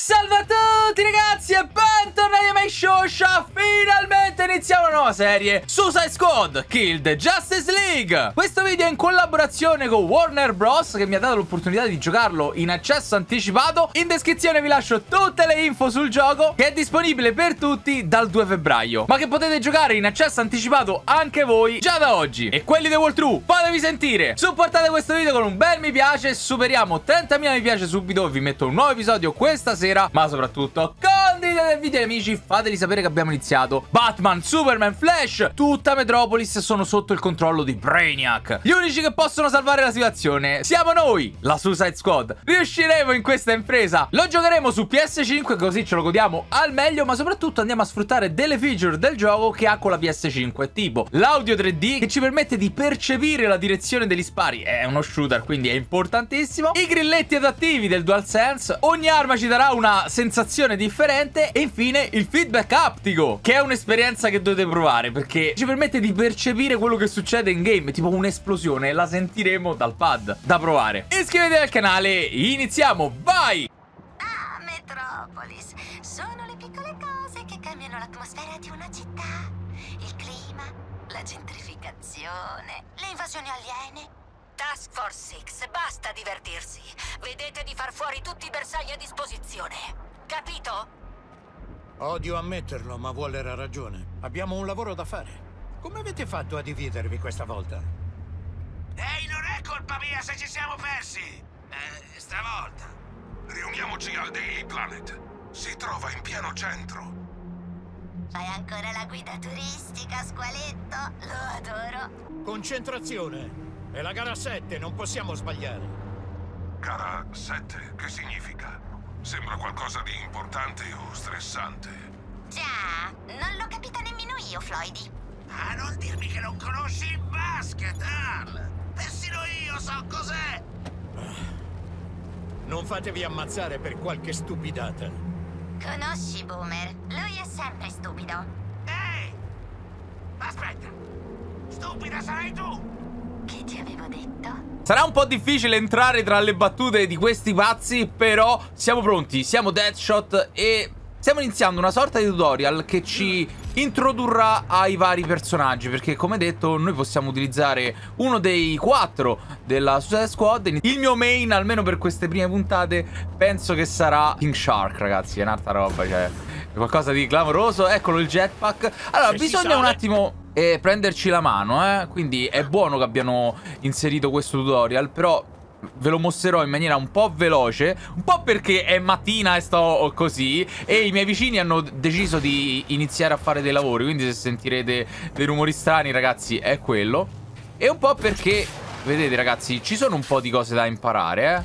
Salve a tutti ragazzi e bentornati a MikeShowSha. Finalmente iniziamo una nuova serie, Suicide Squad Kill the Justice League. Questo video è in collaborazione con Warner Bros, che mi ha dato l'opportunità di giocarlo in accesso anticipato. In descrizione vi lascio tutte le info sul gioco, che è disponibile per tutti dal 2 febbraio, ma che potete giocare in accesso anticipato anche voi già da oggi. E quelli di World True, fatevi sentire, supportate questo video con un bel mi piace. Superiamo 30.000 mi piace subito. Vi metto un nuovo episodio questa sera, ma soprattutto condividete il video, amici, fateli sapere che abbiamo iniziato. Batman, Superman, Flash, tutta Metropolis sono sotto il controllo di Brainiac. Gli unici che possono salvare la situazione siamo noi, la Suicide Squad. Riusciremo in questa impresa? Lo giocheremo su PS5, così ce lo godiamo al meglio, ma soprattutto andiamo a sfruttare delle feature del gioco che ha con la PS5, tipo l'audio 3D che ci permette di percepire la direzione degli spari. È uno shooter, quindi è importantissimo. I grilletti adattivi del DualSense, ogni arma ci darà una sensazione differente, e infine il feedback aptico, che è un'esperienza che dovete provare perché ci permette di percepire quello che succede in game, tipo un'esplosione, la sentiremo dal pad, da provare. Iscrivetevi al canale, iniziamo, vai! Ah, Metropolis, sono le piccole cose che cambiano l'atmosfera di una città, il clima, la gentrificazione, le invasioni aliene. Task Force X, basta divertirsi. Vedete di far fuori tutti i bersagli a disposizione. Capito? Odio ammetterlo, ma Waller ha ragione. Abbiamo un lavoro da fare. Come avete fatto a dividervi questa volta? Ehi, non è colpa mia se ci siamo persi. Stavolta. Riuniamoci al Daily Planet. Si trova in pieno centro. Fai ancora la guida turistica, squaletto? Lo adoro. Concentrazione. È la gara 7, non possiamo sbagliare. Gara 7? Che significa? Sembra qualcosa di importante o stressante. Già, non l'ho capito nemmeno io, Floydy. Ah, non dirmi che non conosci il basket, Al! Persino io so cos'è! Non fatevi ammazzare per qualche stupidata. Conosci Boomer? Lui è sempre stupido. Ehi! Aspetta! Stupida sarai tu! Che ti avevo detto? Sarà un po' difficile entrare tra le battute di questi pazzi, però siamo pronti, siamo Deadshot e stiamo iniziando una sorta di tutorial che ci introdurrà ai vari personaggi, perché come detto noi possiamo utilizzare uno dei 4 della Suicide Squad. Il mio main, almeno per queste prime puntate, penso che sarà King Shark, ragazzi, è un'altra roba, cioè qualcosa di clamoroso. Eccolo il jetpack. Allora bisogna un attimo prenderci la mano, quindi è buono che abbiano inserito questo tutorial, però ve lo mostrerò in maniera un po' veloce, un po' perché è mattina e sto così, e i miei vicini hanno deciso di iniziare a fare dei lavori, quindi se sentirete dei rumori strani, ragazzi, è quello. E un po' perché, vedete ragazzi, ci sono un po' di cose da imparare,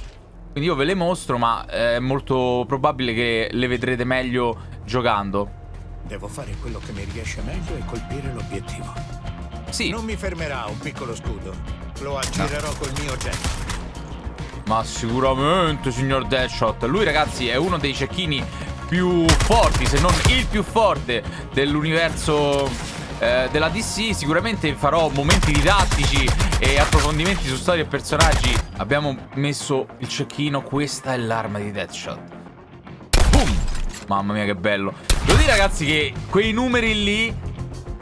quindi io ve le mostro, ma è molto probabile che le vedrete meglio giocando. Devo fare quello che mi riesce meglio e colpire l'obiettivo. Sì. Non mi fermerà un piccolo scudo. Lo aggirerò col mio jet. Ma sicuramente, signor Deadshot. Lui, ragazzi, è uno dei cecchini più forti, se non il più forte dell'universo della DC. Sicuramente farò momenti didattici e approfondimenti su storie e personaggi. Abbiamo messo il cecchino. Questa è l'arma di Deadshot. Boom! Mamma mia, che bello. Devo dire, ragazzi, che quei numeri lì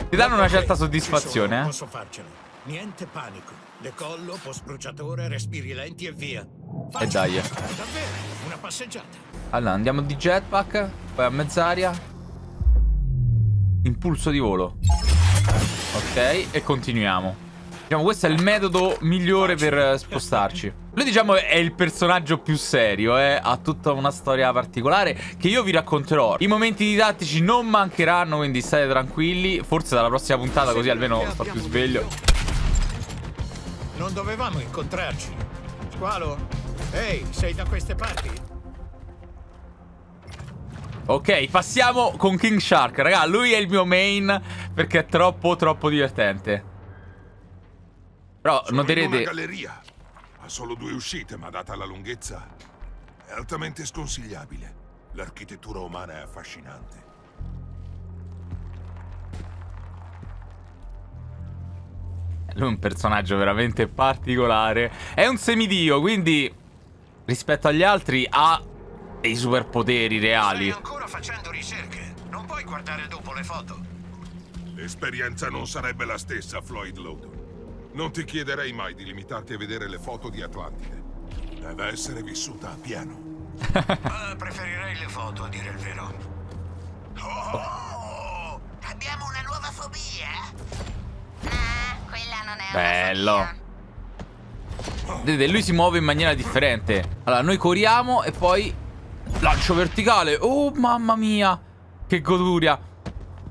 ti danno una certa soddisfazione. Posso farcela. Niente panico. Decollo, post-bruciatore, respiri lenti e via. E dai. Davvero, una passeggiata. Allora, andiamo di jetpack, poi a mezz'aria. Impulso di volo. Ok, e continuiamo. Diciamo, questo è il metodo migliore per spostarci. Lui, diciamo, è il personaggio più serio, ha tutta una storia particolare che io vi racconterò. I momenti didattici non mancheranno, quindi state tranquilli. Forse dalla prossima puntata, così almeno sto più sveglio. Non dovevamo incontrarci. Squalo, ehi, sei da queste parti? Ok, passiamo con King Shark. Raga, lui è il mio main perché è troppo divertente. Però noterete una galleria. Ha solo 2 uscite, ma data la lunghezza è altamente sconsigliabile. L'architettura umana è affascinante. Lui è un personaggio veramente particolare. È un semidio, quindi rispetto agli altri ha dei superpoteri reali. Stai ancora facendo ricerche. Non puoi guardare dopo le foto. L'esperienza non sarebbe la stessa, Floyd Lodon. Non ti chiederei mai di limitarti a vedere le foto di Atlantide. Deve essere vissuta a pieno. Preferirei le foto, a dire il vero. Oh, abbiamo una nuova fobia. Ma quella non è bello. Vedete, lui si muove in maniera differente. Allora, noi corriamo e poi lancio verticale. Oh, mamma mia, che goduria.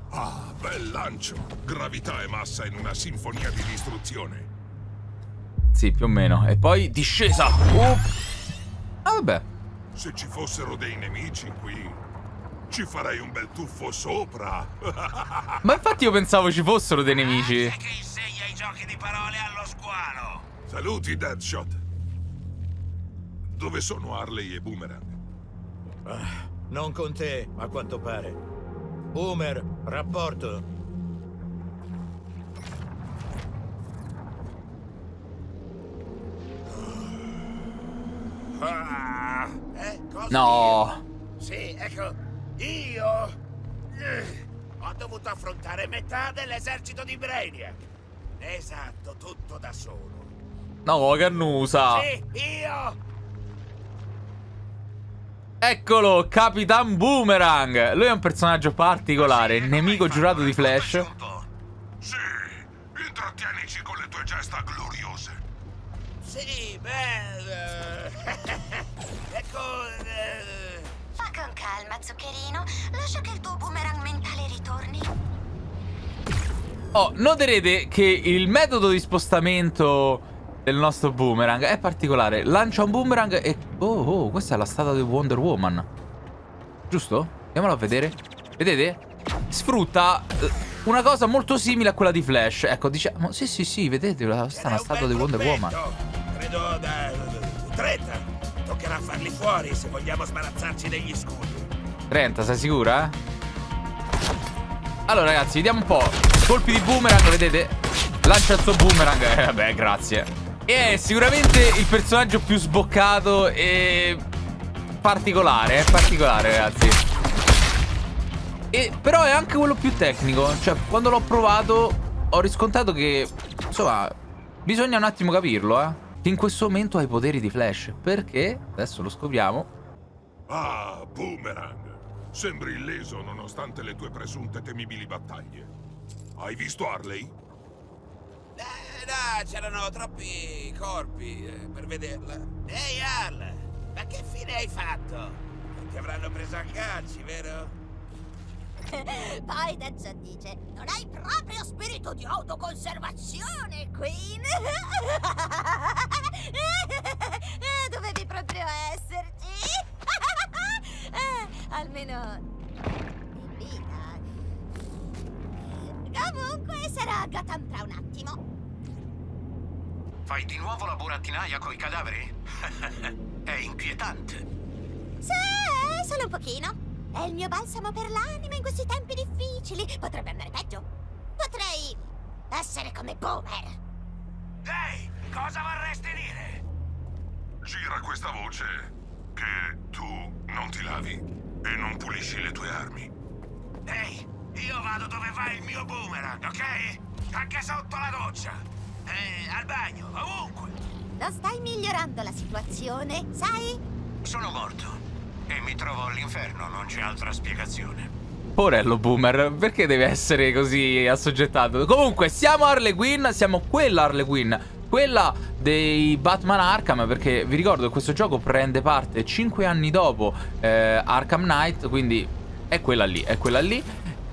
Ah, bel lancio. Gravità e massa in una sinfonia di distruzione. Sì, più o meno. E poi discesa. Ah, vabbè. Se ci fossero dei nemici qui, ci farei un bel tuffo sopra. Ma infatti io pensavo ci fossero dei nemici. Che insegna i giochi di parole allo squalo. Saluti, Deadshot. Dove sono Harley e Boomerang? Non con te, a quanto pare. Boomer, rapporto. No. Sì, ecco. Io ho dovuto affrontare metà dell'esercito di Brainiac. Esatto, tutto da solo. No, che annusa. Sì, io. Eccolo, Capitan Boomerang. Lui è un personaggio particolare, sì, nemico giurato di Flash. Sì, intrattienici con le tue gesta gloriose. Sì, beh, ecco. Con calma, zuccherino. Lascia che il tuo boomerang mentale ritorni. Oh, noterete che il metodo di spostamento del nostro boomerang è particolare. Lancia un boomerang e... Oh, questa è la statua di Wonder Woman, giusto? Andiamola a vedere. Vedete? Sfrutta una cosa molto simile a quella di Flash. Ecco, diciamo... Sì, vedete? Questa è una statua di Wonder Woman. Credo da... 30. Toccherà farli fuori se vogliamo sbarazzarci degli scudi. 30, sei sicura? Allora ragazzi, vediamo un po'. Colpi di boomerang, vedete? Lancia il suo boomerang. Vabbè, grazie. E è sicuramente il personaggio più sboccato e particolare, particolare ragazzi. E però è anche quello più tecnico. Cioè, quando l'ho provato ho riscontrato che, insomma, bisogna un attimo capirlo, che in questo momento ha i poteri di Flash. Perché? Adesso lo scopriamo. Ah, Boomerang. Sembri illeso nonostante le tue presunte temibili battaglie. Hai visto Harley? No, c'erano troppi corpi per vederla. Ehi, Harley, ma che fine hai fatto? Ti avranno preso a calci, vero? Poi Deadshot dice: non hai proprio spirito di autoconservazione, Queen. Dovevi proprio esserci. Almeno in vita. Comunque sarà a Gotham tra un attimo. Fai di nuovo la burattinaia coi cadaveri? È inquietante. Sì, solo un pochino. È il mio balsamo per l'anima in questi tempi difficili. Potrebbe andare peggio. Potrei essere come Boomer. Ehi, cosa vorresti dire? Gira questa voce che tu non ti lavi e non pulisci le tue armi. Ehi, io vado dove va il mio boomerang, ok? Anche sotto la doccia, al bagno, ovunque. Non stai migliorando la situazione, sai? Sono morto e mi trovo all'inferno, non c'è altra spiegazione. Porello Boomer, perché deve essere così assoggettato? Comunque, siamo Harley Quinn, siamo quella Harley Quinn, quella dei Batman Arkham, perché vi ricordo che questo gioco prende parte 5 anni dopo Arkham Knight, quindi è quella lì, è quella lì.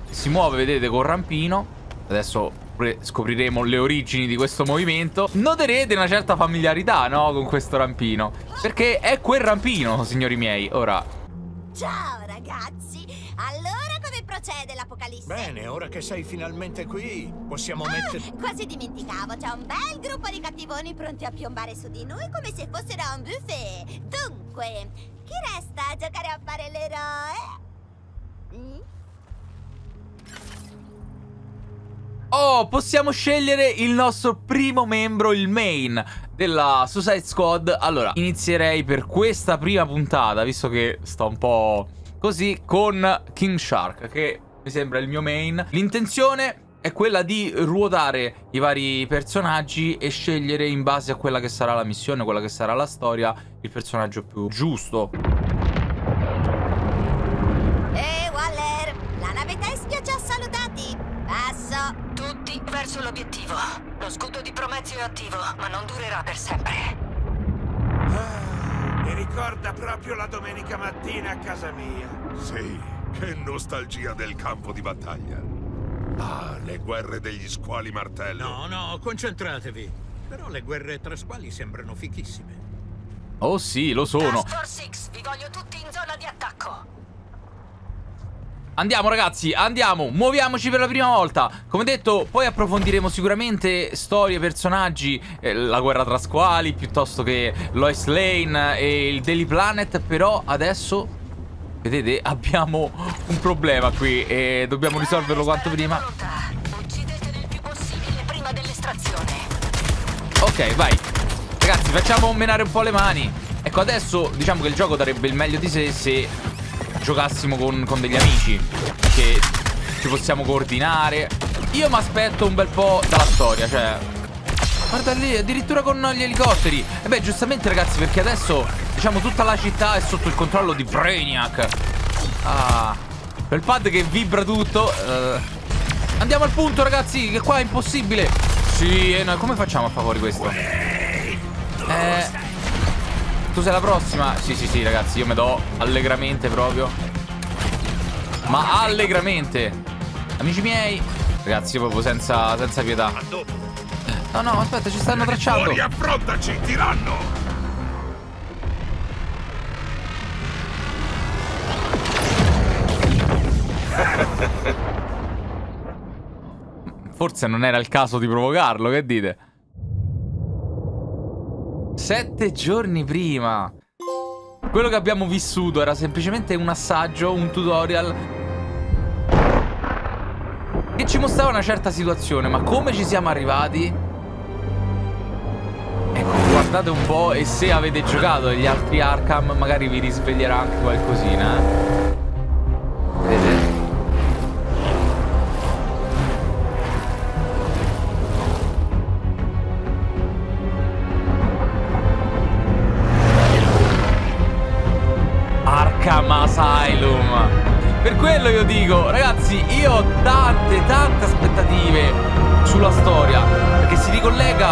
Si muove, vedete, con rampino. Adesso scopriremo le origini di questo movimento. Noterete una certa familiarità, no? Con questo rampino, perché è quel rampino, signori miei. Ora, ciao ragazzi. Allora, come procede l'apocalisse? Bene, ora che sei finalmente qui, possiamo mettere... Quasi dimenticavo, c'è un bel gruppo di cattivoni pronti a piombare su di noi come se fossero a un buffet. Dunque, chi resta a giocare a fare l'eroe? Oh, possiamo scegliere il nostro primo membro, il main. della Suicide Squad. Allora, inizierei per questa prima puntata, visto che sto un po' così, con King Shark, che mi sembra il mio main. L'intenzione è quella di ruotare i vari personaggi e scegliere in base a quella che sarà la missione, quella che sarà la storia, il personaggio più giusto. Waller, la nave Teschio ci ha salutati. Passo. Tutti verso l'obiettivo. Lo scudo di Promezio è attivo, ma non durerà per sempre. Ah, mi ricorda proprio la domenica mattina a casa mia. Sì, che nostalgia del campo di battaglia. Ah, le guerre degli squali martello. No, no, concentratevi. Però le guerre tra squali sembrano fichissime. Oh sì, lo sono. Task Force X, vi voglio tutti in zona di attacco. Andiamo ragazzi, andiamo, muoviamoci per la prima volta. Come detto, poi approfondiremo sicuramente storie, personaggi, la guerra tra squali, piuttosto che Lois Lane e il Daily Planet. Però adesso... vedete, abbiamo un problema qui e dobbiamo risolverlo quanto prima. Uccidete il più possibile prima dell'estrazione. Ok, vai. Ragazzi, facciamo menare un po' le mani. Ecco, adesso diciamo che il gioco darebbe il meglio di sé se giocassimo con degli amici, che ci possiamo coordinare. Io mi aspetto un bel po' dalla storia, cioè... guarda lì, addirittura con gli elicotteri. E beh, giustamente ragazzi, perché adesso... diciamo tutta la città è sotto il controllo di Brainiac. Ah, quel pad che vibra tutto. Andiamo al punto ragazzi, che qua è impossibile. Sì, e noi come facciamo a favore questo? Tu sei la prossima? Sì, sì, sì ragazzi, io me do allegramente proprio. Ma allegramente. Amici miei. Ragazzi, io proprio senza pietà. No, no, aspetta, ci stanno tracciando. Affrontaci, tiranno. Forse non era il caso di provocarlo, che dite? 7 giorni prima. Quello che abbiamo vissuto era semplicemente un assaggio, un tutorial che ci mostrava una certa situazione, ma come ci siamo arrivati? Ecco, guardate un po', e se avete giocato agli altri Arkham magari vi risveglierà anche qualcosina, Vedete? Asylum. Per quello io dico, ragazzi, io ho tante aspettative sulla storia, perché si ricollega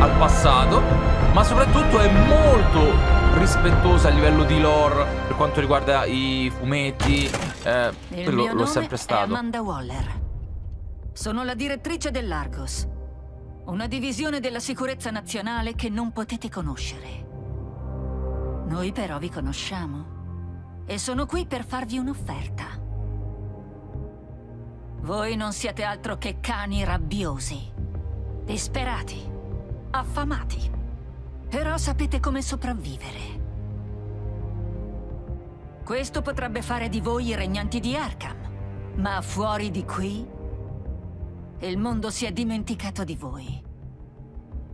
al passato, ma soprattutto è molto rispettosa a livello di lore per quanto riguarda i fumetti. Quello l'ho sempre stato. Sono Amanda Waller. Sono la direttrice dell'Argos, una divisione della sicurezza nazionale che non potete conoscere. Noi però vi conosciamo. E sono qui per farvi un'offerta. Voi non siete altro che cani rabbiosi, disperati, affamati. Però sapete come sopravvivere. Questo potrebbe fare di voi i regnanti di Arkham, ma fuori di qui il mondo si è dimenticato di voi.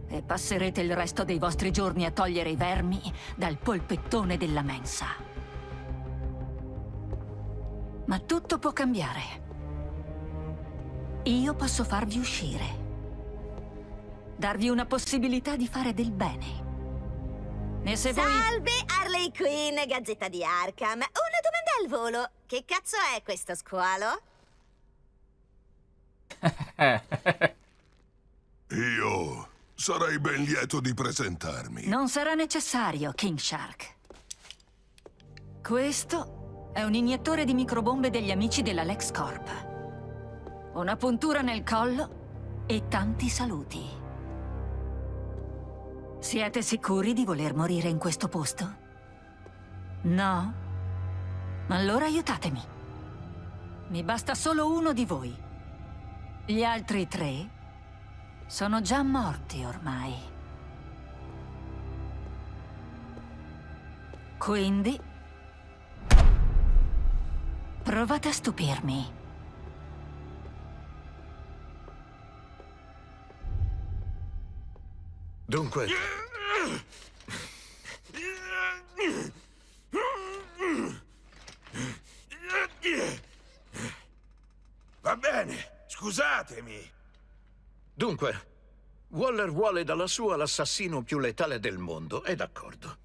E passerete il resto dei vostri giorni a togliere i vermi dal polpettone della mensa. Ma tutto può cambiare. Io posso farvi uscire. Darvi una possibilità di fare del bene. E se voi... Salve, Harley Quinn, Gazzetta di Arkham. Una domanda al volo. Che cazzo è questo squalo? Io sarei ben lieto di presentarmi. Non sarà necessario, King Shark. Questo... è un iniettore di microbombe degli amici della LexCorp. Una puntura nel collo e tanti saluti. Siete sicuri di voler morire in questo posto? No? Allora aiutatemi. Mi basta solo uno di voi. Gli altri tre sono già morti ormai. Quindi... provate a stupirmi. Dunque, Va bene, scusatemi. Dunque, Waller vuole dalla sua l'assassino più letale del mondo, è d'accordo.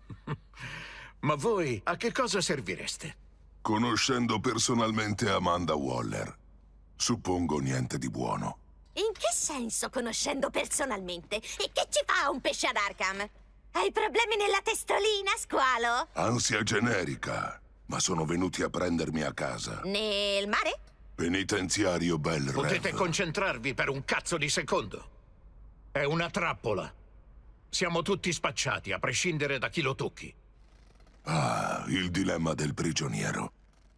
Ma voi a che cosa servireste? Conoscendo personalmente Amanda Waller, suppongo niente di buono. In che senso conoscendo personalmente? E che ci fa un pesce ad Arkham? Hai problemi nella testolina, squalo? Ansia generica, ma sono venuti a prendermi a casa. Nel mare? Penitenziario Bel. Potete concentrarvi per un cazzo di secondo. È una trappola. Siamo tutti spacciati, a prescindere da chi lo tocchi. Ah, il dilemma del prigioniero.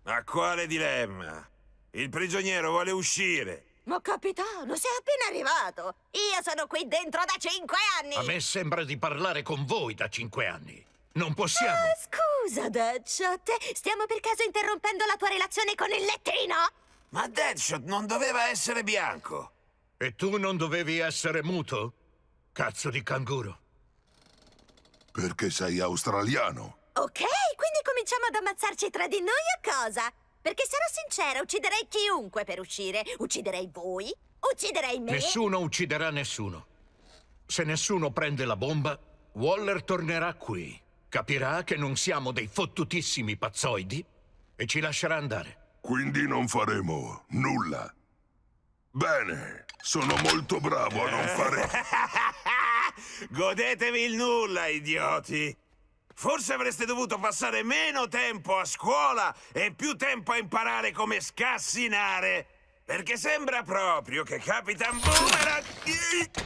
Ma quale dilemma? Il prigioniero vuole uscire. Ma capitano, sei appena arrivato. Io sono qui dentro da 5 anni. A me sembra di parlare con voi da 5 anni. Non possiamo... Ah, scusa, Deadshot. Stiamo per caso interrompendo la tua relazione con il lettino? Ma Deadshot non doveva essere bianco. E tu non dovevi essere muto? Cazzo di canguro. Perché sei australiano. Ok, quindi cominciamo ad ammazzarci tra di noi o cosa? Perché sarò sincera, ucciderei chiunque per uscire. Ucciderei voi, ucciderei me. Nessuno ucciderà nessuno. Se nessuno prende la bomba, Waller tornerà qui. Capirà che non siamo dei fottutissimi pazzoidi e ci lascerà andare. Quindi non faremo nulla. Bene, sono molto bravo a non fare... Godetevi il nulla, idioti! Forse avreste dovuto passare meno tempo a scuola e più tempo a imparare come scassinare, perché sembra proprio che Capitan Boomerang...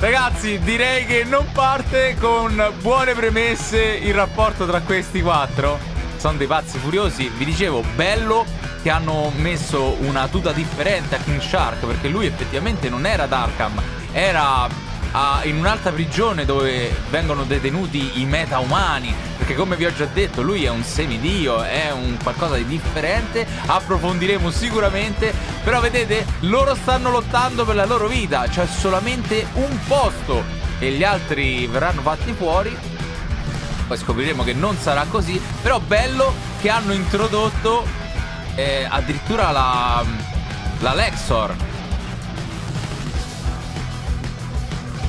Ragazzi, direi che non parte con buone premesse il rapporto tra questi quattro. Sono dei pazzi furiosi. Vi dicevo, bello che hanno messo una tuta differente a King Shark, perché lui effettivamente non era ad Arkham, era in un'altra prigione dove vengono detenuti i metaumani. Perché come vi ho già detto, lui è un semidio, è un qualcosa di differente. Approfondiremo sicuramente. Però vedete, loro stanno lottando per la loro vita. C'è solamente un posto e gli altri verranno fatti fuori. Poi scopriremo che non sarà così. Però bello che hanno introdotto addirittura la LexCorp,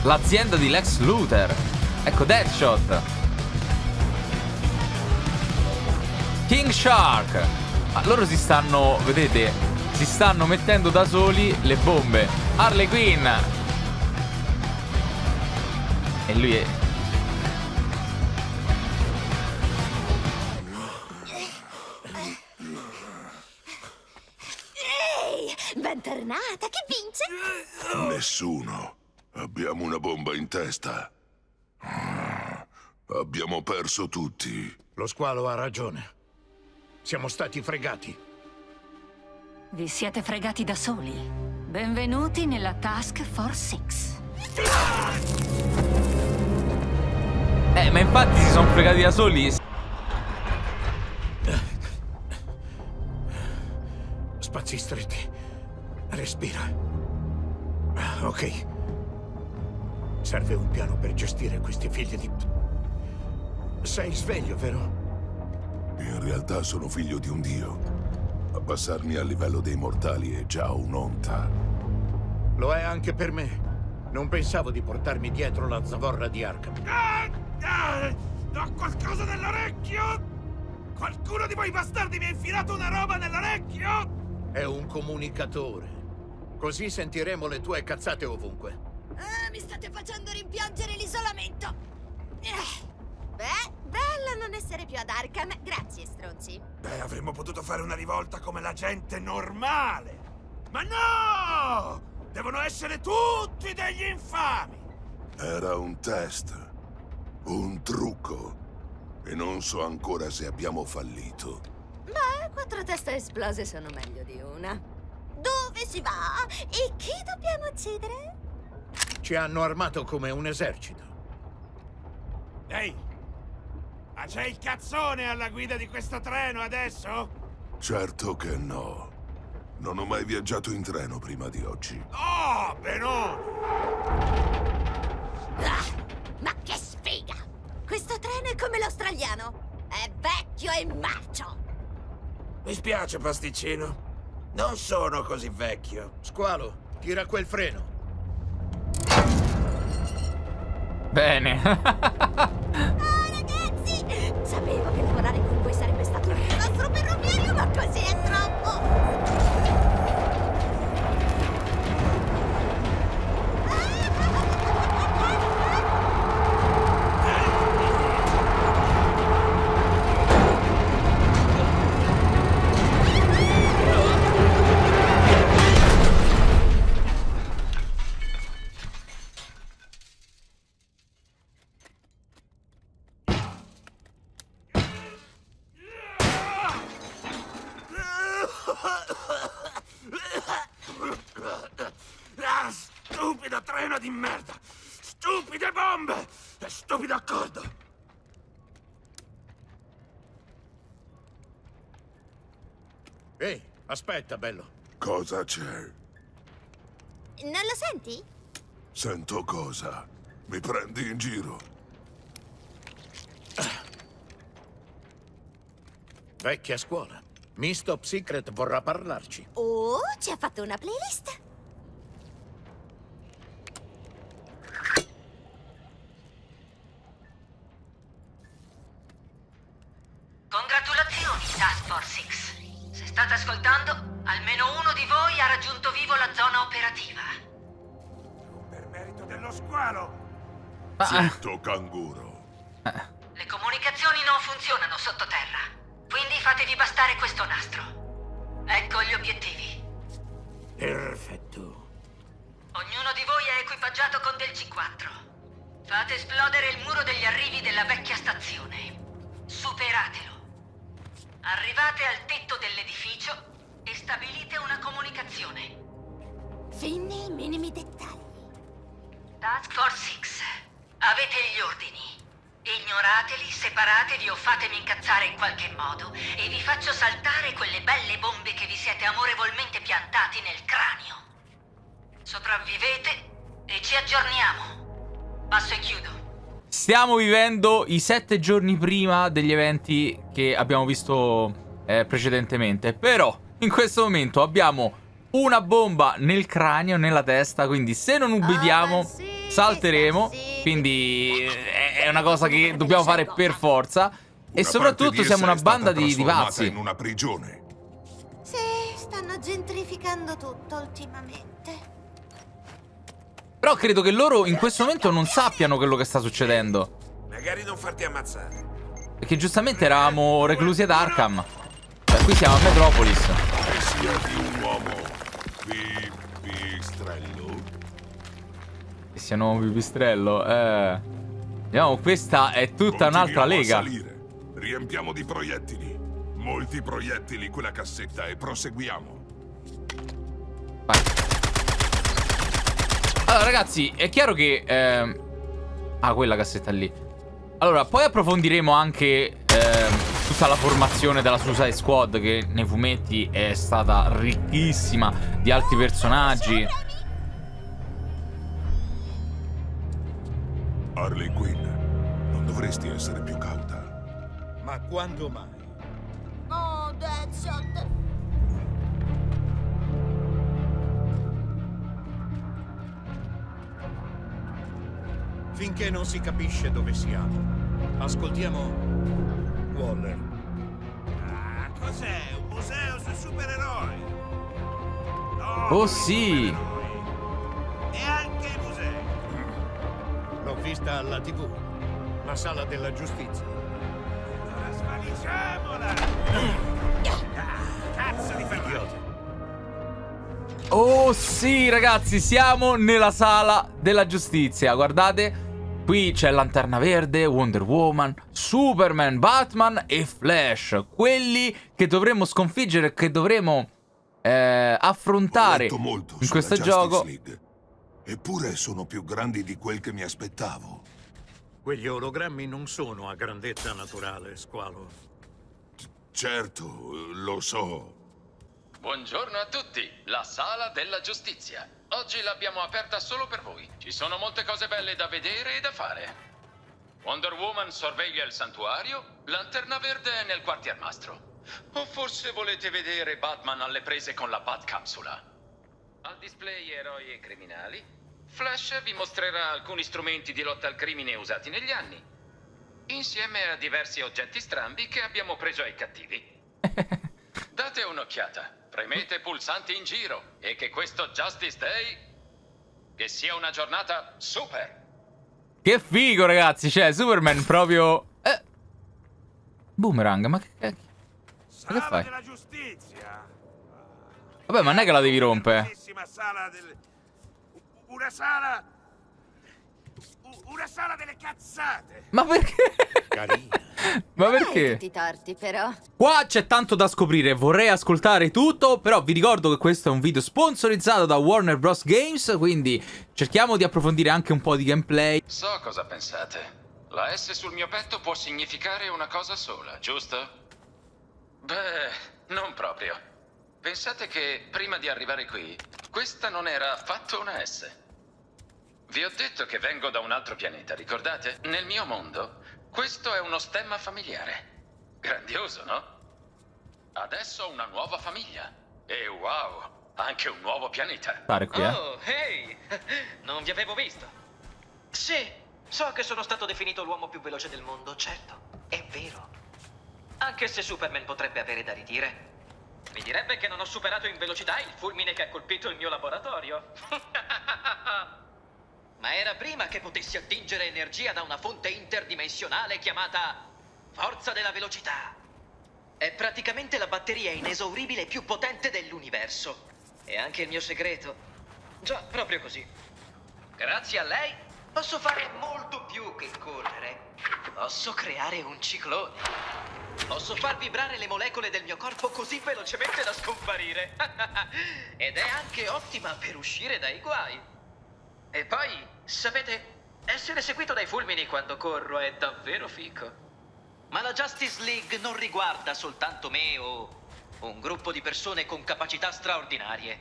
l'azienda di Lex Luthor. Ecco Deadshot, King Shark. Ma loro si stanno, vedete, si stanno mettendo da soli le bombe. Harley Quinn. E lui è... Ehi, bentornata, chi vince? Nessuno. Abbiamo una bomba in testa. Abbiamo perso tutti. Lo squalo ha ragione. Siamo stati fregati. Vi siete fregati da soli. Benvenuti nella Task Force X. Ma infatti si sono fregati da soli. Spazi stretti. Respira. Ok. Serve un piano per gestire questi figli di... Sei sveglio, vero? In realtà sono figlio di un dio. Abbassarmi al livello dei mortali è già un'onta. Lo è anche per me. Non pensavo di portarmi dietro la zavorra di Arkham. Ho qualcosa nell'orecchio! Qualcuno di voi bastardi mi ha infilato una roba nell'orecchio! È un comunicatore. Così sentiremo le tue cazzate ovunque. Ah, mi state facendo rimpiangere l'isolamento. Beh, bello non essere più ad Arkham. Grazie, stronzi. Beh, avremmo potuto fare una rivolta come la gente normale. Ma no! Devono essere tutti degli infami. Era un test. Un trucco. E non so ancora se abbiamo fallito. Beh, 4 teste esplose sono meglio di una. Dove si va? E chi dobbiamo uccidere? Ci hanno armato come un esercito. Ehi! Ma c'è il cazzone alla guida di questo treno adesso? Certo che no. Non ho mai viaggiato in treno prima di oggi. Oh, benone! Ma che sfiga! Questo treno è come l'australiano. È vecchio e marcio. Mi spiace, pasticcino. Non sono così vecchio. Squalo, tira quel freno. Bene. Oh, ragazzi! Sapevo che lavorare con voi sarebbe stato il nostro ferroviario, ma così è troppo. Aspetta, bello. Cosa c'è? Non lo senti? Sento cosa? Mi prendi in giro? Vecchia scuola. Misto Secret vorrà parlarci. Oh, ci ha fatto una playlist? Congratulazioni, Task Force X. Se state ascoltando, almeno uno di voi ha raggiunto vivo la zona operativa. Per merito dello squalo! Zitto, canguro! Le comunicazioni non funzionano sottoterra, quindi fatevi bastare questo nastro. Ecco gli obiettivi. Perfetto. Ognuno di voi è equipaggiato con del G4. Fate esplodere il muro degli arrivi della vecchia stazione. Superatelo. Arrivate al tetto dell'edificio e stabilite una comunicazione. Fini i minimi dettagli. Task Force X, avete gli ordini. Ignorateli, separatevi o fatemi incazzare in qualche modo e vi faccio saltare quelle belle bombe che vi siete amorevolmente piantati nel cranio. Sopravvivete e ci aggiorniamo. Passo e chiudo. Stiamo vivendo i 7 giorni prima degli eventi che abbiamo visto precedentemente. Però in questo momento abbiamo una bomba nel cranio, nella testa. Quindi se non ubbidiamo salteremo. Quindi è una cosa che dobbiamo fare per forza. E soprattutto siamo una banda di pazzi in una prigione. Sì, stanno gentrificando tutto ultimamente. Però credo che loro in questo momento non sappiano quello che sta succedendo. Magari non farti ammazzare. Perché giustamente eravamo reclusi ad Arkham. Cioè, qui siamo a Metropolis. Che sia di un uomo pipistrello. Che sia un uomo pipistrello. Vediamo, questa è tutta un'altra lega. A salire. Riempiamo di proiettili. Molti proiettili quella cassetta e proseguiamo. Vai. Allora ragazzi, è chiaro che... quella cassetta lì. Allora, poi approfondiremo anche tutta la formazione della Suicide Squad, che nei fumetti è stata ricchissima di altri personaggi. Harley Quinn, non dovresti essere più cauta. Ma quando mai? Oh, Deadshot! Finché non si capisce dove siamo. Ascoltiamo Waller. Ah, cos'è? Un museo sui supereroi? No, oh sì! E anche i musei. L'ho vista alla TV, la sala della giustizia. Allora svanisciamola! Cazzo di fermato! Oh sì ragazzi, siamo nella sala della giustizia. Guardate, qui c'è Lanterna Verde, Wonder Woman, Superman, Batman e Flash. Quelli che dovremmo sconfiggere, che dovremmo affrontare in questo gioco. Ho letto molto sulla Justice League. Eppure sono più grandi di quel che mi aspettavo. Quegli ologrammi non sono a grandezza naturale, Squalo. Certo, lo so. Buongiorno a tutti, la Sala della Giustizia. Oggi l'abbiamo aperta solo per voi. Ci sono molte cose belle da vedere e da fare. Wonder Woman sorveglia il santuario, Lanterna Verde è nel quartier mastro. O forse volete vedere Batman alle prese con la Batcapsula? Al display eroi e criminali, Flash vi mostrerà alcuni strumenti di lotta al crimine usati negli anni, insieme a diversi oggetti strambi che abbiamo preso ai cattivi. Date un'occhiata, premete pulsanti in giro e che questo Justice Day che sia una giornata super. Che figo, ragazzi, cioè Superman proprio... Boomerang, ma che... Sala che fai? Della giustizia. Vabbè, ma non è che la devi rompere. Una sala delle cazzate. Ma perché? Carina. Ma perché? Tutti torti, però. Qua c'è tanto da scoprire, vorrei ascoltare tutto, però vi ricordo che questo è un video sponsorizzato da Warner Bros Games, quindi cerchiamo di approfondire anche un po' di gameplay. So cosa pensate. La S sul mio petto può significare una cosa sola, giusto? Beh, non proprio. Pensate che prima di arrivare qui, questa non era affatto una S. Vi ho detto che vengo da un altro pianeta, ricordate? Nel mio mondo... questo è uno stemma familiare. Grandioso, no? Adesso ho una nuova famiglia. E wow, anche un nuovo pianeta. Pare qui, Oh, hey! Non vi avevo visto. Sì, so che sono stato definito l'uomo più veloce del mondo, certo. È vero. Anche se Superman potrebbe avere da ridire. Mi direbbe che non ho superato in velocità il fulmine che ha colpito il mio laboratorio. Ma era prima che potessi attingere energia da una fonte interdimensionale chiamata Forza della Velocità. È praticamente la batteria inesauribile più potente dell'universo. E anche il mio segreto. Già, proprio così. Grazie a lei posso fare molto più che correre. Posso creare un ciclone. Posso far vibrare le molecole del mio corpo così velocemente da scomparire. Ed è anche ottima per uscire dai guai. E poi, sapete, essere seguito dai fulmini quando corro è davvero fico. Ma la Justice League non riguarda soltanto me o un gruppo di persone con capacità straordinarie.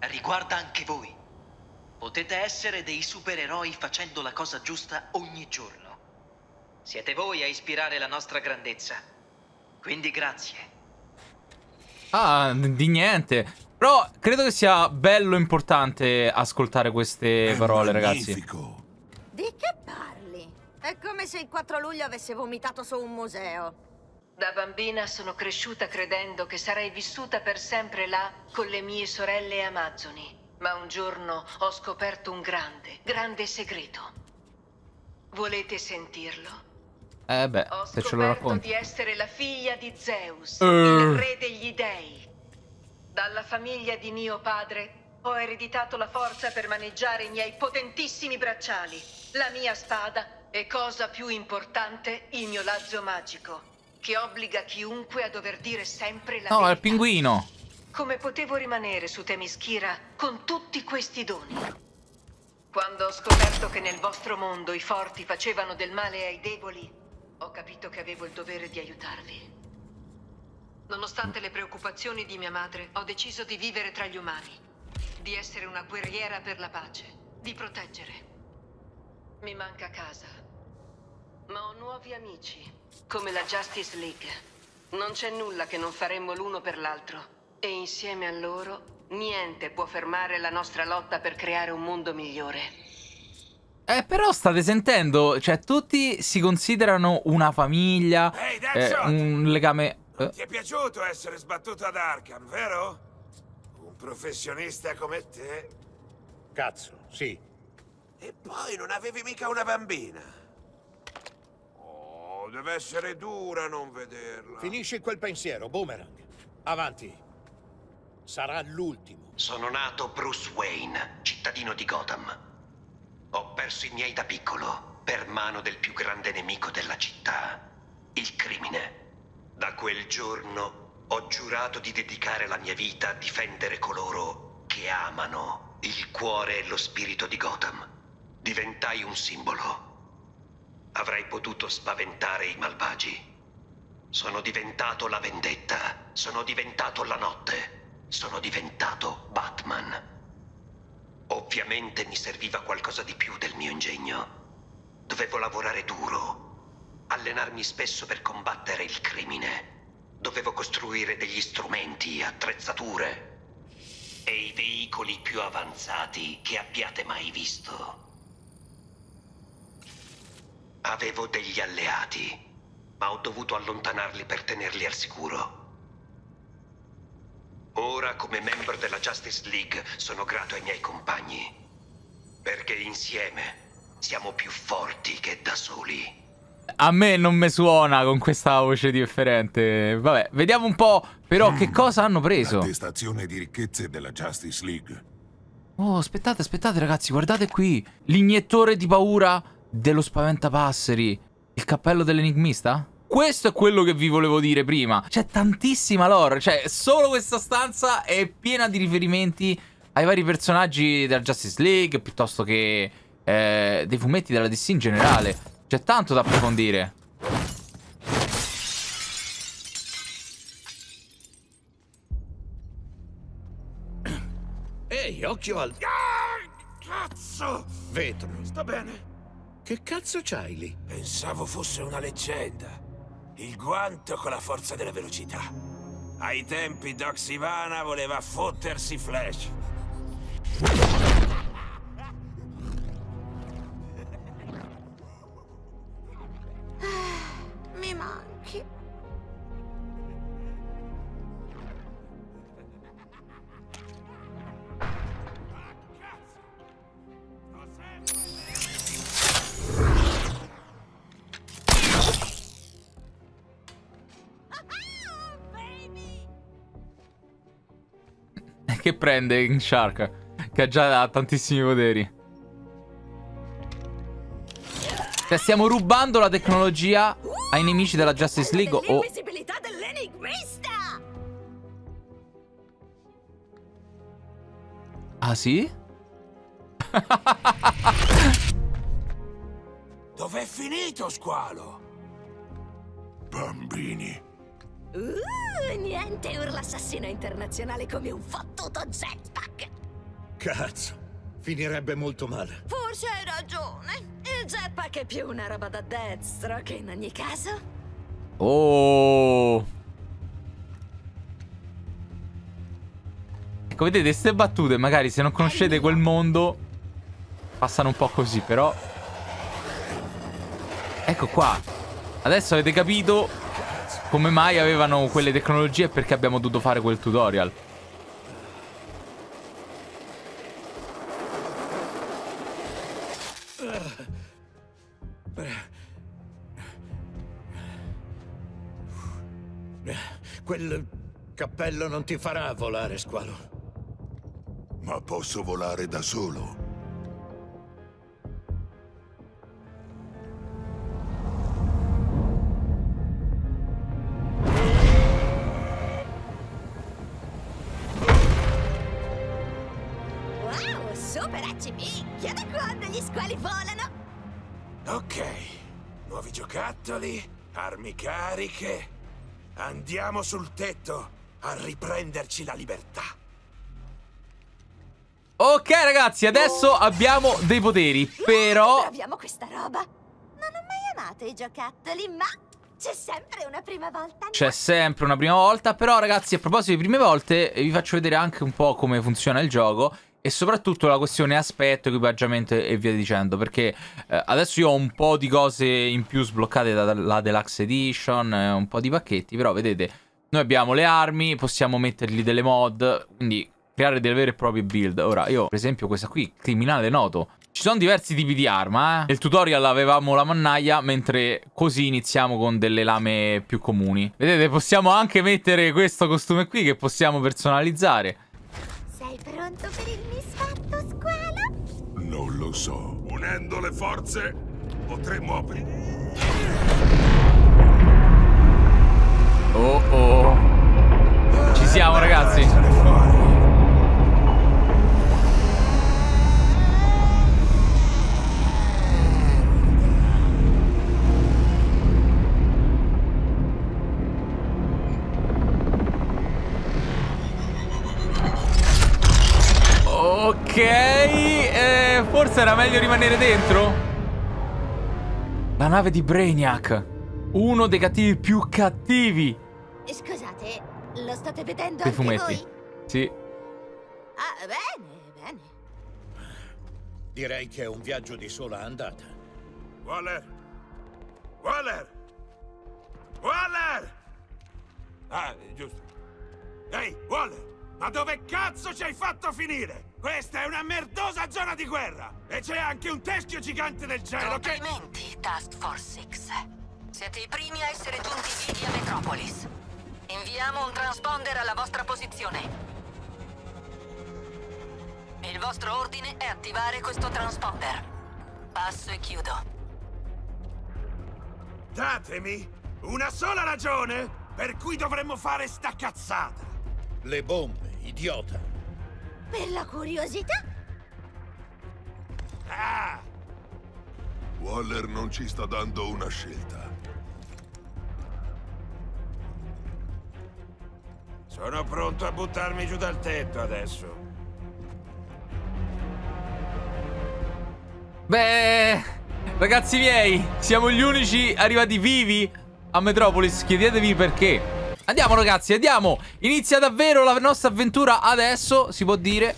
Riguarda anche voi. Potete essere dei supereroi facendo la cosa giusta ogni giorno. Siete voi a ispirare la nostra grandezza. Quindi grazie. Ah, di niente. Però credo che sia bello e importante ascoltare queste parole, ragazzi. Di che parli? È come se il 4 luglio avesse vomitato su un museo. Da bambina sono cresciuta credendo che sarei vissuta per sempre là con le mie sorelle amazzoni. Ma un giorno ho scoperto un grande, grande segreto. Volete sentirlo? Eh beh, se ce lo racconti. Ho scoperto di essere la figlia di Zeus, il re degli dei. Dalla famiglia di mio padre ho ereditato la forza per maneggiare i miei potentissimi bracciali, la mia spada e, cosa più importante, il mio lazzo magico, che obbliga chiunque a dover dire sempre la verità. No, è il pinguino! Come potevo rimanere su Themyscira con tutti questi doni? Quando ho scoperto che nel vostro mondo i forti facevano del male ai deboli, ho capito che avevo il dovere di aiutarvi. Nonostante le preoccupazioni di mia madre, ho deciso di vivere tra gli umani, di essere una guerriera per la pace, di proteggere. Mi manca casa, ma ho nuovi amici, come la Justice League. Non c'è nulla che non faremmo l'uno per l'altro, e insieme a loro niente può fermare la nostra lotta per creare un mondo migliore. Però state sentendo, cioè tutti si considerano una famiglia, un legame... Ti è piaciuto essere sbattuto ad Arkham, vero? Un professionista come te. Cazzo, sì. E poi non avevi mica una bambina. Oh, deve essere dura non vederla. Finisci quel pensiero, Boomerang. Avanti. Sarà l'ultimo. Sono nato Bruce Wayne, cittadino di Gotham. Ho perso i miei da piccolo, per mano del più grande nemico della città, il crimine. Da quel giorno ho giurato di dedicare la mia vita a difendere coloro che amano Il cuore e lo spirito di Gotham. Diventai un simbolo. Avrei potuto spaventare i malvagi. Sono diventato la vendetta. Sono diventato la notte. Sono diventato Batman. Ovviamente mi serviva qualcosa di più del mio ingegno. Dovevo lavorare duro, allenarmi spesso per combattere il crimine. Dovevo costruire degli strumenti, attrezzature e i veicoli più avanzati che abbiate mai visto. Avevo degli alleati, ma ho dovuto allontanarli per tenerli al sicuro. Ora, come membro della Justice League, sono grato ai miei compagni, perché insieme siamo più forti che da soli. A me non mi suona con questa voce differente. Vabbè, vediamo un po' però che cosa hanno preso. Attestazione di ricchezze della Justice League. Oh, aspettate, aspettate ragazzi, guardate qui. L'iniettore di paura dello Spaventapasseri. Il cappello dell'enigmista? Questo è quello che vi volevo dire prima. C'è tantissima lore, cioè solo questa stanza è piena di riferimenti ai vari personaggi della Justice League, piuttosto che dei fumetti della DC in generale. C'è tanto da approfondire. Ehi, occhio al... Ah, cazzo! Vetro. Sta bene? Che cazzo c'hai lì? Pensavo fosse una leggenda. Il guanto con la forza della velocità. Ai tempi Doc Sivana voleva fottersi Flash. Mi manchi. Che prende King Shark, che ha già tantissimi poteri. Cioè, stiamo rubando la tecnologia ai nemici della Justice League. O l'invisibilità dell'enigmista. Ah sì? Dov'è finito Squalo? Bambini. Niente urla assassino internazionale come un fottuto jetpack. Cazzo, finirebbe molto male. Forse hai ragione. Il jetpack è più una roba da destro che in ogni caso. Oh. Ecco, vedete, queste battute magari se non conoscete quel mondo passano un po' così, però. Ecco qua. Adesso avete capito come mai avevano quelle tecnologie e perché abbiamo dovuto fare quel tutorial. Quel cappello non ti farà volare, Squalo. Ma posso volare da solo. Armi cariche. Andiamo sul tetto a riprenderci la libertà. Ok ragazzi, adesso abbiamo dei poteri, però proviamo questa roba. Non ho mai amato i giocattoli, ma c'è sempre una prima volta. C'è sempre una prima volta. Però ragazzi, a proposito di prime volte, vi faccio vedere anche un po' come funziona il gioco e soprattutto la questione aspetto, equipaggiamento e via dicendo. Perché adesso io ho un po' di cose in più sbloccate dalla Deluxe Edition, un po' di pacchetti. Però vedete, noi abbiamo le armi, possiamo mettergli delle mod, quindi creare delle vere e proprie build. Ora io per esempio questa qui, criminale noto. Ci sono diversi tipi di arma, eh? Nel tutorial avevamo la mannaia, mentre così iniziamo con delle lame più comuni. Vedete, possiamo anche mettere questo costume qui che possiamo personalizzare. Sei pronto per il misfatto, Squalo? Non lo so. Unendo le forze potremmo aprire. Oh oh. Ci siamo ragazzi. Ok, forse era meglio rimanere dentro. La nave di Brainiac, uno dei cattivi più cattivi. Scusate, lo state vedendo anche voi? Sì. Ah, bene, bene. Direi che è un viaggio di sola andata. Waller! Waller! Waller! Ah, giusto. Ehi, Waller! Ma dove cazzo ci hai fatto finire? Questa è una merdosa zona di guerra! E c'è anche un teschio gigante del cielo che... Complimenti, Task Force X. Siete i primi a essere giunti vivi a Metropolis. Inviamo un transponder alla vostra posizione. Il vostro ordine è attivare questo transponder. Passo e chiudo. Datemi una sola ragione per cui dovremmo fare sta cazzata! Le bombe, idiota! Per la curiosità? Ah! Waller non ci sta dando una scelta. Sono pronto a buttarmi giù dal tetto adesso. Beh, ragazzi miei, siamo gli unici arrivati vivi a Metropolis. Chiedetevi perché. Andiamo ragazzi, andiamo. Inizia davvero la nostra avventura adesso, si può dire.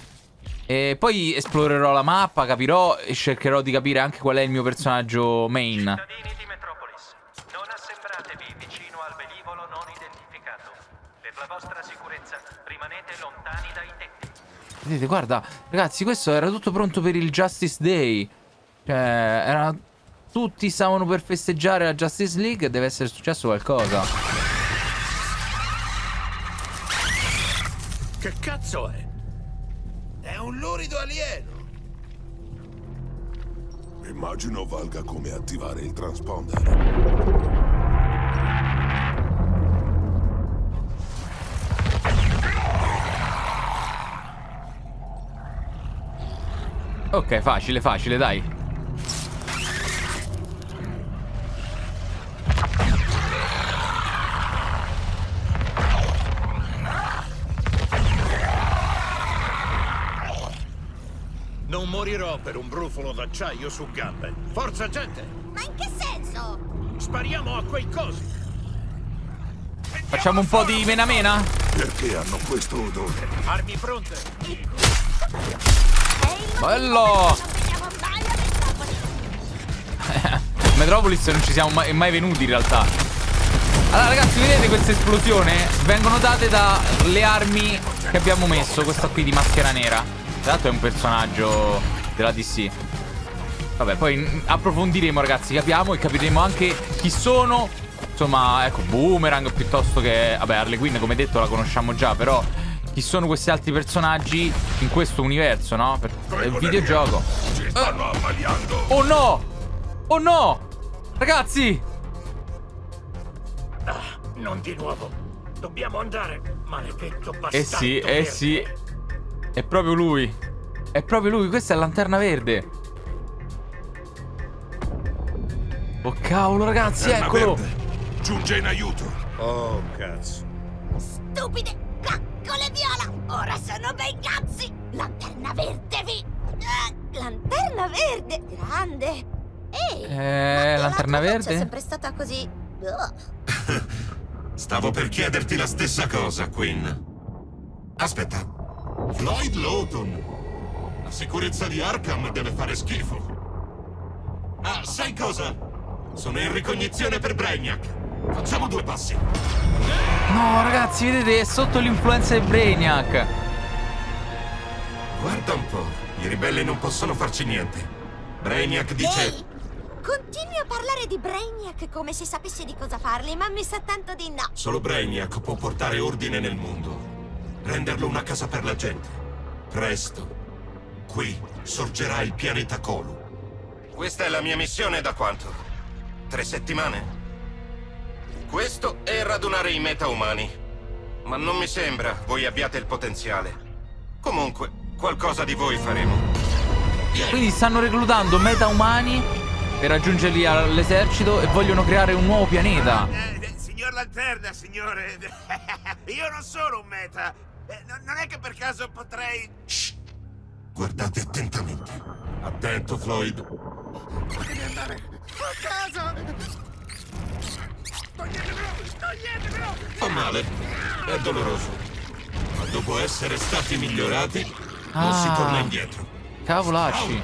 E poi esplorerò la mappa, capirò e cercherò di capire anche qual è il mio personaggio main. Cittadini di Metropolis, non assembratevi vicino al velivolo non identificato. Per la vostra sicurezza rimanete lontani dai tetti. Vedete, guarda, ragazzi, questo era tutto pronto per il Justice Day. Cioè, tutti stavano per festeggiare la Justice League e deve essere successo qualcosa. Che cazzo è? È un lurido alieno. Immagino valga come attivare il transponder. Ok, facile, facile, dai. Non morirò per un brufolo d'acciaio su gambe. Forza, gente! Ma in che senso? Spariamo a quei cosi. Facciamo un po' di mena-mena? Perché hanno questo odore? Armi pronte! Bello! Metropolis non ci siamo mai venuti in realtà. Allora ragazzi, vedete questa esplosione? Vengono date dalle armi che abbiamo messo. Questa qui di maschera nera, tra l'altro è un personaggio della DC. Vabbè, poi approfondiremo ragazzi, capiamo e capiremo anche chi sono. Insomma, ecco, Boomerang piuttosto che... Vabbè, Harley Quinn come detto la conosciamo già, però chi sono questi altri personaggi in questo universo, no? È un videogioco. Ci stanno ammaliando. Oh no! Oh no! Ragazzi! Ah, non di nuovo. Dobbiamo andare, maledetto bastardo. Eh sì, eh sì. È proprio lui. È proprio lui. Questa è la Lanterna Verde. Oh cavolo ragazzi, eccolo. Giunge in aiuto. Oh cazzo. Stupide caccole viola. Ora sono bei cazzi. Lanterna Verde vi... Lanterna Verde. Grande. Ehi, Lanterna Verde è sempre stata così. Stavo per chiederti la stessa cosa, Quinn. Aspetta. Floyd Lawton. La sicurezza di Arkham deve fare schifo. Ah, sai cosa? Sono in ricognizione per Brainiac. Facciamo due passi. No, ragazzi, vedete, è sotto l'influenza di Brainiac. Guarda un po', i ribelli non possono farci niente. Brainiac dice... Ehi, continui a parlare di Brainiac come se sapesse di cosa farli, ma mi sa tanto di no. Solo Brainiac può portare ordine nel mondo. Renderlo una casa per la gente. Presto, qui sorgerà il pianeta Colu. Questa è la mia missione da quanto? 3 settimane? Questo è radunare i metaumani. Ma non mi sembra voi abbiate il potenziale. Comunque, qualcosa di voi faremo. Quindi stanno reclutando metaumani per raggiungerli all'esercito e vogliono creare un nuovo pianeta. Signor Lanterna, signore, io non sono un meta. Non è che per caso potrei... Shh. Guardate attentamente. Attento, Floyd. Potete andare a casa! Toglietemelo! Toglietemelo! Fa male. È doloroso. Ma dopo essere stati migliorati, non si torna indietro. Cavolacci.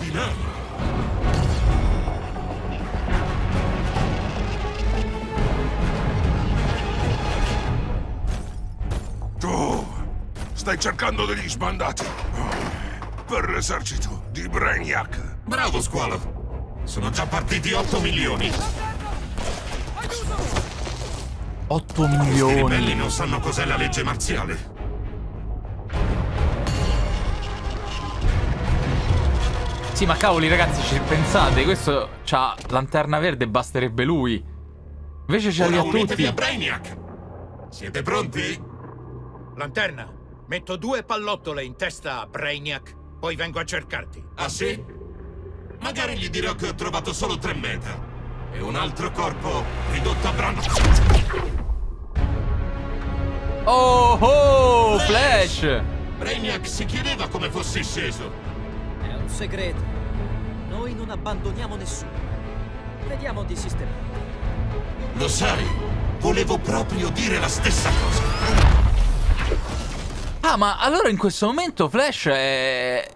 Tu stai cercando degli sbandati per l'esercito di Brainiac. Bravo, squalo. Sono già partiti 8 milioni. 8 milioni. I ribelli non sanno cos'è la legge marziale. Sì, ma cavoli, ragazzi, ci pensate? Questo c'ha Lanterna Verde, basterebbe lui. Invece ce li ha tutti. Unitevi a Brainiac. Siete pronti? Lanterna, metto 2 pallottole in testa a Brainiac, poi vengo a cercarti. Ah sì? Magari gli dirò che ho trovato solo 3 meta e un altro corpo ridotto a brano. Oh oh, Flash! Brainiac si chiedeva come fossi sceso. Segreto. Noi non abbandoniamo nessuno. Vediamo di sistemare. Lo sai, volevo proprio dire la stessa cosa. Ah, ma allora in questo momento Flash è...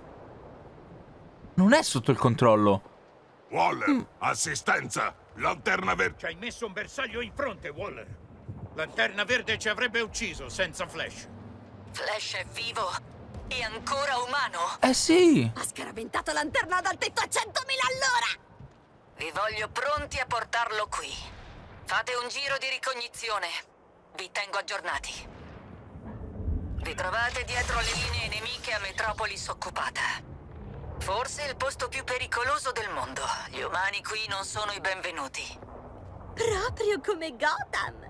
non è sotto il controllo. Waller, assistenza! Lanterna Verde... Ci hai messo un bersaglio in fronte, Waller. Lanterna Verde ci avrebbe ucciso senza Flash. Flash è vivo. È ancora umano? Eh sì! Ha scaraventato Lanterna dal tetto a 100.000 all'ora! Vi voglio pronti a portarlo qui. Fate un giro di ricognizione. Vi tengo aggiornati. Vi trovate dietro le linee nemiche a Metropolis occupata. Forse il posto più pericoloso del mondo. Gli umani qui non sono i benvenuti. Proprio come Gotham!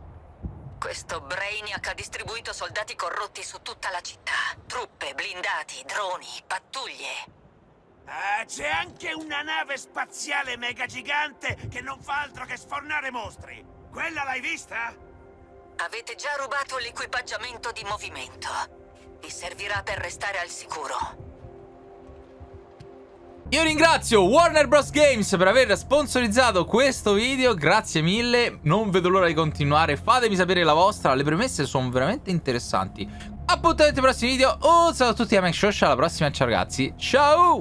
Questo Brainiac ha distribuito soldati corrotti su tutta la città. Truppe, blindati, droni, pattuglie. Ah, c'è anche una nave spaziale mega gigante che non fa altro che sfornare mostri. Quella l'hai vista? Avete già rubato l'equipaggiamento di movimento. Vi servirà per restare al sicuro. Io ringrazio Warner Bros Games per aver sponsorizzato questo video, grazie mille, non vedo l'ora di continuare, fatemi sapere la vostra, le premesse sono veramente interessanti. Appuntamento ai prossimi video, un saluto a tutti da MikeShowSha, alla prossima, ciao ragazzi, ciao!